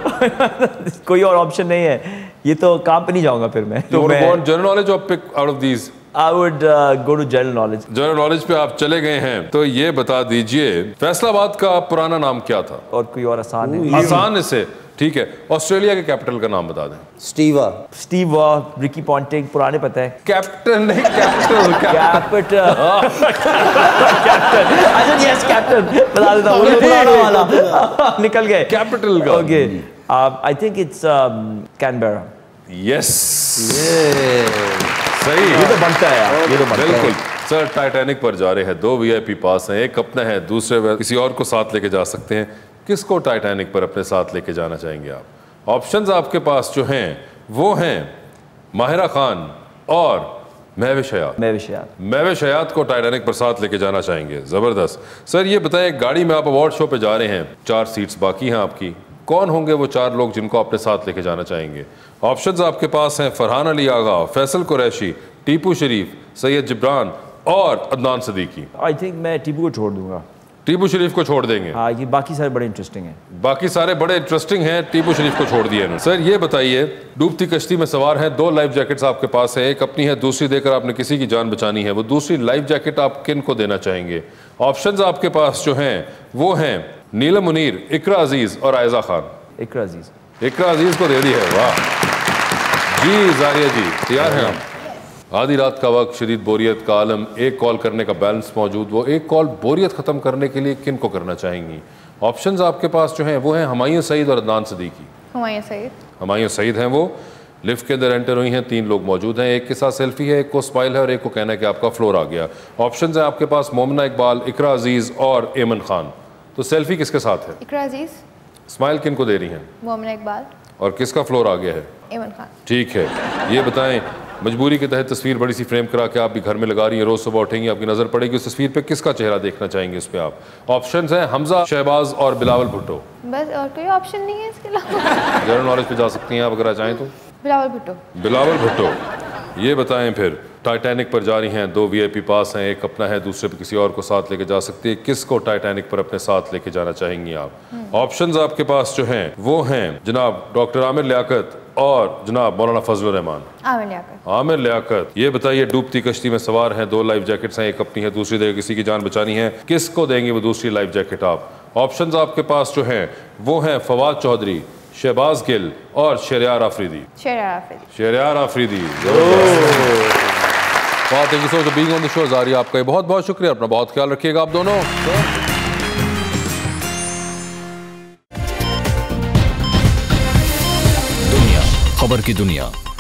कोई और ऑप्शन नहीं है? ये तो काम पे नहीं जाऊंगा फिर मैं। तो जनरल नॉलेज आप pick out of these? I would uh, go to general knowledge. General knowledge पे आप चले गए हैं। तो ये बता दीजिए फैसलाबाद का पुराना नाम क्या था? और कोई और आसान है? आसान से ठीक है। ऑस्ट्रेलिया के कैपिटल का नाम बता दें। स्टीवा। स्टीवा, रिकी पॉन्टिंग पुराने पता है। कैप्टन नहीं कैपिटल। कैपिटल। अच्छा यस कैप्टन बता देता हूँ वो पुराना वाला निकल गए। कैपिटल का okay I think it's Canberra. Yes सही। ये तो बनता है, ये तो बनता है बिल्कुल। सर टाइटैनिक पर जा रहे हैं, दो वीआईपी पास हैं, एक अपना है, दूसरे किसी और को साथ लेके जा सकते हैं, किसको टाइटैनिक पर अपने साथ लेके जाना चाहेंगे आप? ऑप्शंस आपके पास जो हैं वो हैं माहिरा खान और महविश हयात। महविश हयात। महविश हयात को टाइटैनिक पर साथ लेके जाना चाहेंगे। जबरदस्त। सर ये बताएं गाड़ी में आप अवार्ड शो पे जा रहे हैं, चार सीट्स बाकी हैं आपकी, कौन होंगे वो चार लोग जिनको अपने साथ लेके जाना चाहेंगे? ऑप्शंस आपके पास हैं फरहान अली आगा, फैसल कुरैशी, टीपू शरीफ, सैयद जिब्रान और अदनान सिद्दीकी। आई थिंक मैं टीपू को छोड़ दूंगा। टीपू शरीफ को छोड़ देंगे? हाँ ये बाकी सारे बड़े इंटरेस्टिंग हैं। बाकी सारे बड़े इंटरेस्टिंग हैं, टीपू शरीफ को छोड़ दिए ना। सर ये बताइए डूबती कश्ती में सवार हैं, दो लाइफ जैकेट्स आपके पास हैं, एक अपनी है, दूसरी देकर आपने किसी की जान बचानी है, वो दूसरी लाइफ जैकेट आप किन को देना चाहेंगे? ऑप्शंस आपके पास जो हैं वो हैं नीलम मुनीर, इकरा अजीज और आयजा खान। इकरा अजीज। इकरा अजीज को दे दी है। वाह जी। जारिया जी तैयार हैं आप? आधी रात का वक्त, शदीद बोरियत का आलम, एक कॉल करने का बैलेंस मौजूद, वो एक कॉल बोरियत ख़त्म करने के लिए किन को करना चाहेंगी? ऑप्शंस आपके पास जो हैं वो हैं हुमायूं सईद और अदनान सिद्दीकी। हुमायूं सईद। हुमायूं सईद हैं वो। लिफ्ट के अंदर एंटर हुई हैं, तीन लोग मौजूद हैं, एक के साथ सेल्फी है, एक को स्माइल है और एक को कहना है कि आपका फ्लोर आ गया। ऑप्शंस हैं आपके पास मोमिना इकबाल, इकरा अजीज़ और ऐमन खान। तो सेल्फी किसके साथ है? इकरा अजीज़। स्माइल किन को दे रही हैं? मोमिना इकबाल। और किसका फ्लोर आ गया है? ऐमन खान। ठीक है। ये बताएं मजबूरी के तहत तस्वीर बड़ी सी फ्रेम करा के आप भी घर में लगा रही हैं, रोज़ सुबह उठेंगी आपकी नज़र पड़ेगी उस तस्वीर पे, किसका चेहरा देखना चाहेंगे उस पर आप? ऑप्शंस हैं हमजा शहबाज और बिलावल भुट्टो, बस और कोई ऑप्शन नहीं है इसके अलावा। जनरल नॉलेज पे जा सकती हैं आप अगर चाहें तो। बिलावल भुट्टो। बिलावल भुट्टो, ये बताएं फिर टाइटैनिक पर जा रही हैं, दो वीआईपी पास हैं, एक अपना है दूसरे पे किसी और को साथ लेके जा सकती है, किसको टाइटैनिक पर अपने साथ लेके जाना चाहेंगी आप? ऑप्शंस आपके पास जो हैं वो हैं जनाब डॉक्टर आमिर लियाकत और जनाब मौलाना फजल रहमान। आमिर लियाकत। आमिर लियाकत, ये बताइए डूबती कश्ती में सवार हैं, दो लाइफ जैकेट्स हैं, एक अपनी है दूसरी देगी, किसी की जान बचानी है, किसको देंगे वो दूसरी लाइफ जैकेट आप? ऑप्शंस आपके पास जो हैं वो हैं फवाद चौधरी, शहबाज गिल और शरियार आफरीदी। शरियार आफरीदी, बहुत thank you so much being on the show Zaria, आपका बहुत बहुत शुक्रिया, अपना बहुत ख्याल रखिएगा आप दोनों। दुनिया, खबर की दुनिया।